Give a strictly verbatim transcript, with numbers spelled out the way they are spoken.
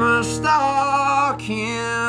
my stocking.